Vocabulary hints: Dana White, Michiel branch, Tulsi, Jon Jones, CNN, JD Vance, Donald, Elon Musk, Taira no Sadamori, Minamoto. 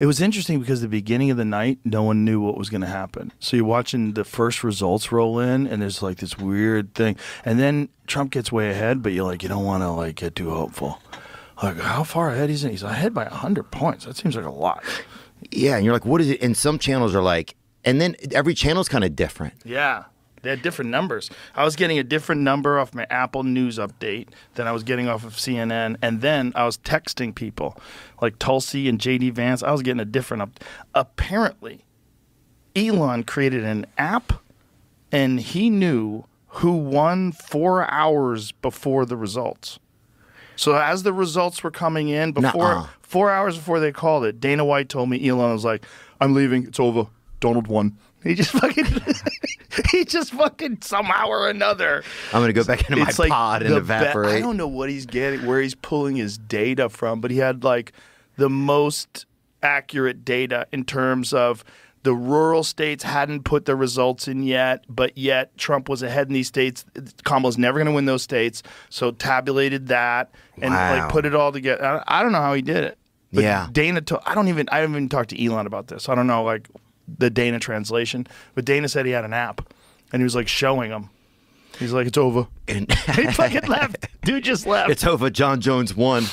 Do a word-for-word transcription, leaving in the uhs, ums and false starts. It was interesting because at the beginning of the night, no one knew what was going to happen. So you're watching the first results roll in, and there's like this weird thing. And then Trump gets way ahead, but you're like, you don't want to like get too hopeful. Like, how far ahead is he? He's ahead by one hundred points. That seems like a lot. Yeah, and you're like, what is it? And some channels are like, and then every channel's kind of different. Yeah. They had different numbers. I was getting a different number off my Apple News update than I was getting off of C N N. And then I was texting people like Tulsi and J D Vance. I was getting a different up. Apparently, Elon created an app, and he knew who won four hours before the results. So as the results were coming in, before Nuh-uh. four hours before they called it, Dana White told me Elon was like, I'm leaving. It's over. Donald won. He just fucking, he just fucking somehow or another. I'm gonna go back into my like pod and evaporate. I don't know what he's getting, where he's pulling his data from, but he had like the most accurate data in terms of the rural states hadn't put their results in yet, but yet Trump was ahead in these states. Kamala's never gonna win those states, so tabulated that and wow. like put it all together. I don't know how he did it. But yeah, Dana. I don't even. I haven't even talked to Elon about this. I don't know like. The Dana translation, but Dana said he had an app, and he was like showing him. He's like, "It's over." And he fucking left. Dude just left. It's over. Jon Jones won.